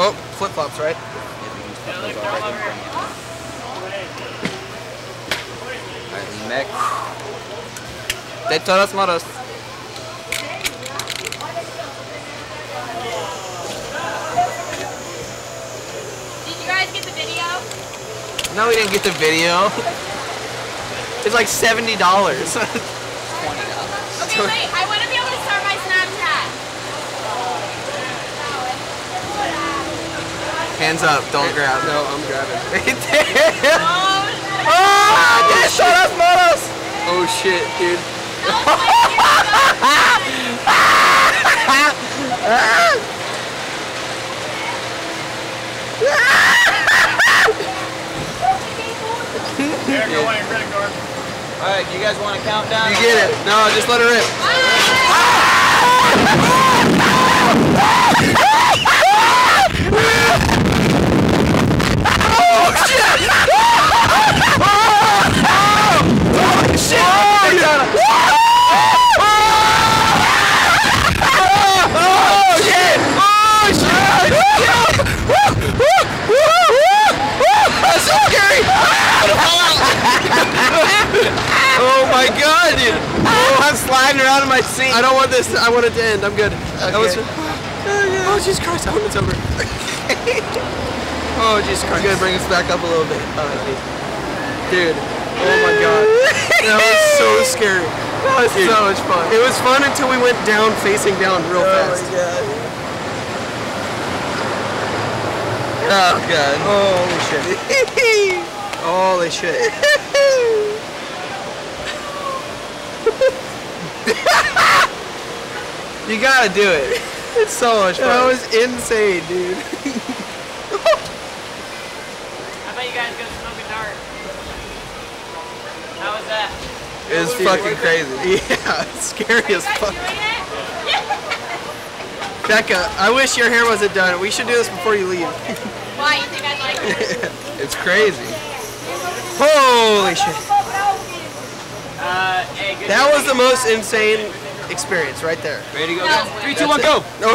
Oh, flip-flops, right? Yeah, they use flip-flops all right. Alright, lean back. They told us models. Did you guys get the video? No, we didn't get the video. It's like $70. $20. Okay, wait, I want to be able to start my Snapchat. Hands up, don't grab. No, I'm grabbing. Right there. Oh, oh shut up, models. Oh shit, dude. There, go away, credit card. Alright, you guys want to count down? You get it. No, just let her rip. Oh, shit! Oh, shit! Oh, shit! Oh, shit! That's so scary! Oh my god, dude! Oh, I'm sliding around in my seat. I don't want this. I want it to end. I'm good. Okay. That was, oh Jesus Christ! I hope it's over. Oh Jesus Christ! You gotta bring us back up a little bit, dude. Oh my god! That was so scary. That was so much fun. It was fun until we went down, facing down, real fast. Oh my god! Oh god! Holy shit! Holy shit! You gotta do it. It's so much fun. That was insane, dude. I bet you guys gonna smoke a dart. How was that? It was fucking crazy. Yeah, it's scary as fuck. Becca, I wish your hair wasn't done. We should do this before you leave. Why? You think I'd like it? It's crazy. Holy shit. That was the most insane experience right there. Ready to go? No. 3, 2, 1, go! Oh shit.